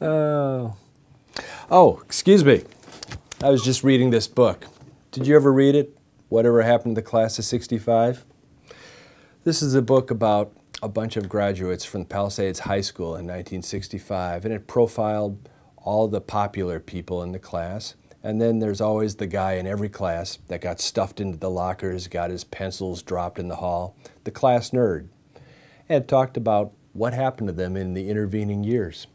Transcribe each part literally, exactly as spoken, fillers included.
uh, oh, excuse me. I was just reading this book. Did you ever read it? Whatever Happened to the Class of sixty-five? This is a book about a bunch of graduates from Palisades High School in nineteen sixty-five, and it profiled all the popular people in the class. And then there's always the guy in every class that got stuffed into the lockers, got his pencils dropped in the hall, the class nerd. And it talked about what happened to them in the intervening years.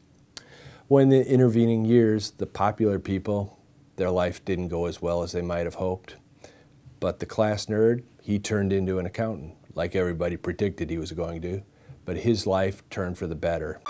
Well, in the intervening years, the popular people, their life didn't go as well as they might have hoped. But the class nerd, he turned into an accountant, like everybody predicted he was going to. But his life turned for the better.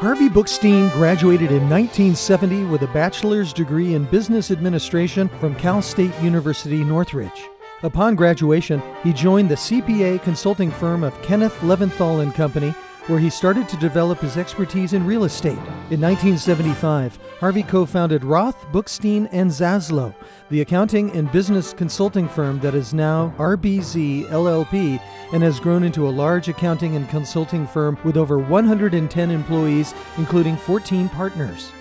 Harvey Bookstein graduated in nineteen seventy with a bachelor's degree in business administration from Cal State University, Northridge. Upon graduation, he joined the C P A consulting firm of Kenneth Leventhal and Company, where he started to develop his expertise in real estate. In nineteen seventy-five, Harvey co-founded Roth, Bookstein, and Zaslow, the accounting and business consulting firm that is now R B Z L L P and has grown into a large accounting and consulting firm with over one hundred ten employees, including fourteen partners.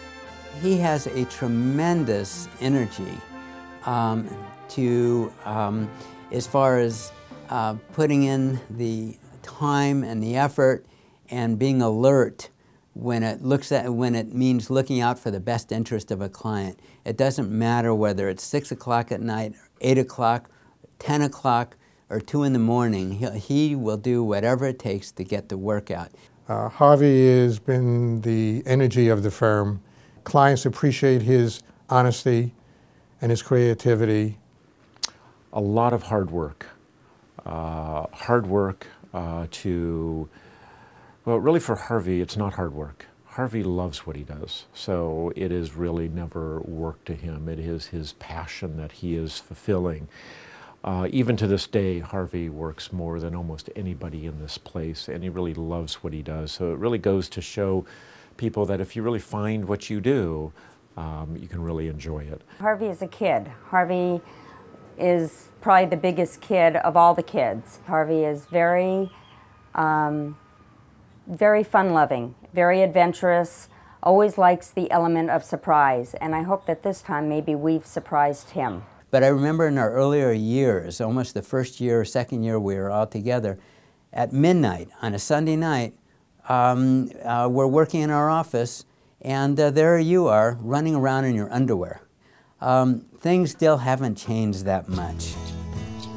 He has a tremendous energy um, to, um, as far as uh, putting in the time and the effort and being alert when it looks at when it means looking out for the best interest of a client. It doesn't matter whether it's six o'clock at night, eight o'clock, ten o'clock, or two in the morning. He, he will do whatever it takes to get the work out. Uh, Harvey has been the energy of the firm. Clients appreciate his honesty and his creativity. A lot of hard work. Uh, hard work uh, to. Well, really for Harvey, it's not hard work. Harvey loves what he does, so it is really never work to him. It is his passion that he is fulfilling. Uh, even to this day, Harvey works more than almost anybody in this place, and he really loves what he does. So it really goes to show people that if you really find what you do, um, you can really enjoy it. Harvey is a kid. Harvey is probably the biggest kid of all the kids. Harvey is very... Um, very fun-loving, very adventurous, always likes the element of surprise, and I hope that this time maybe we've surprised him. But I remember in our earlier years, almost the first year or second year we were all together, at midnight on a Sunday night, um, uh, we're working in our office, and uh, there you are, running around in your underwear. Um, things still haven't changed that much.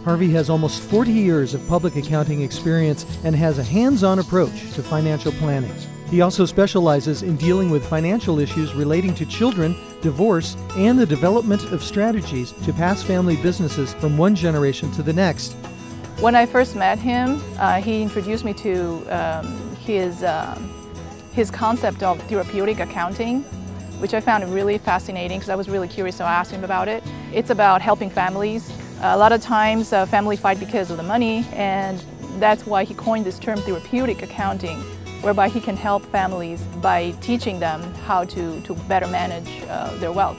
Harvey has almost forty years of public accounting experience and has a hands-on approach to financial planning. He also specializes in dealing with financial issues relating to children, divorce, and the development of strategies to pass family businesses from one generation to the next. When I first met him, uh, he introduced me to um, his, um, his concept of therapeutic accounting, which I found really fascinating because I was really curious, so I asked him about it. It's about helping families. A lot of times, uh, families fight because of the money, and that's why he coined this term therapeutic accounting, whereby he can help families by teaching them how to, to better manage uh, their wealth.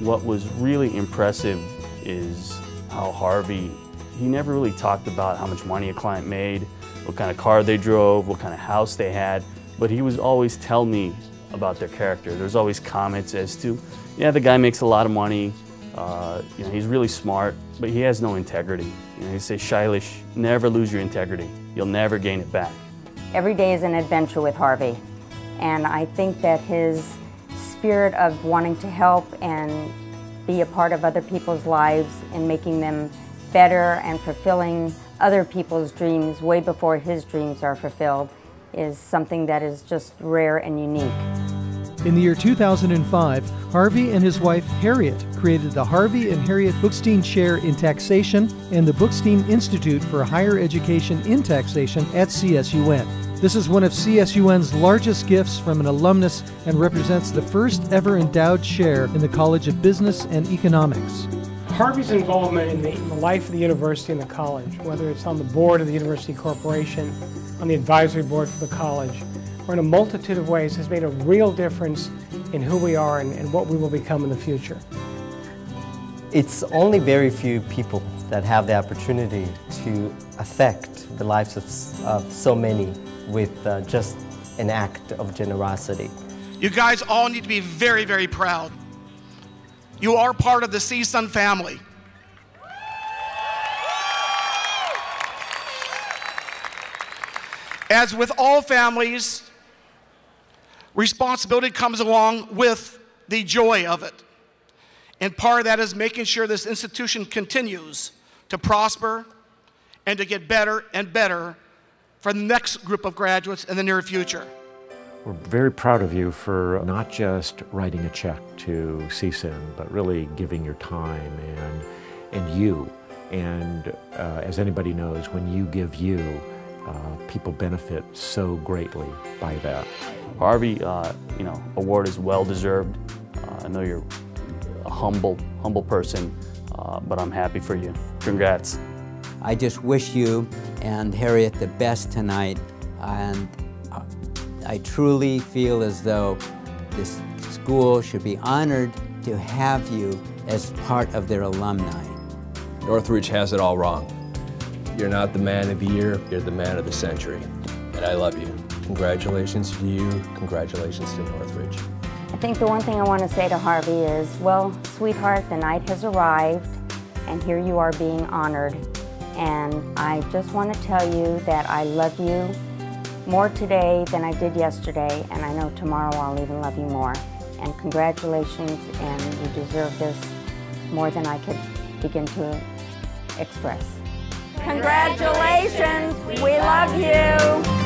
What was really impressive is how Harvey, he never really talked about how much money a client made, what kind of car they drove, what kind of house they had, but he was always telling me about their character. There's always comments as to, yeah, the guy makes a lot of money, Uh, you know, he's really smart, but he has no integrity. You know, he says, Shylesh, never lose your integrity. You'll never gain it back. Every day is an adventure with Harvey, and I think that his spirit of wanting to help and be a part of other people's lives and making them better and fulfilling other people's dreams way before his dreams are fulfilled is something that is just rare and unique. In the year two thousand five, Harvey and his wife, Harriet, created the Harvey and Harriet Bookstein Chair in Taxation and the Bookstein Institute for Higher Education in Taxation at C S U N. This is one of C S U N's largest gifts from an alumnus and represents the first ever endowed chair in the College of Business and Economics. Harvey's involvement in the, in the life of the university and the college, whether it's on the board of the university corporation, on the advisory board for the college, or in a multitude of ways, has made a real difference in who we are and, and what we will become in the future. It's only very few people that have the opportunity to affect the lives of, of so many with uh, just an act of generosity. You guys all need to be very, very proud. You are part of the C S U N family. As with all families, responsibility comes along with the joy of it. And part of that is making sure this institution continues to prosper and to get better and better for the next group of graduates in the near future. We're very proud of you for not just writing a check to C S U N, but really giving your time and, and you. And uh, as anybody knows, when you give you, Uh, people benefit so greatly by that. Harvey, uh, you know, award is well-deserved. Uh, I know you're a humble, humble person, uh, but I'm happy for you. Congrats. I just wish you and Harriet the best tonight, and I truly feel as though this school should be honored to have you as part of their alumni. Northridge has it all wrong. You're not the man of the year, you're the man of the century. And I love you. Congratulations to you, congratulations to Northridge. I think the one thing I want to say to Harvey is, well, sweetheart, the night has arrived, and here you are being honored. And I just want to tell you that I love you more today than I did yesterday, and I know tomorrow I'll even love you more. And congratulations, and you deserve this more than I could begin to express. Congratulations, we love you.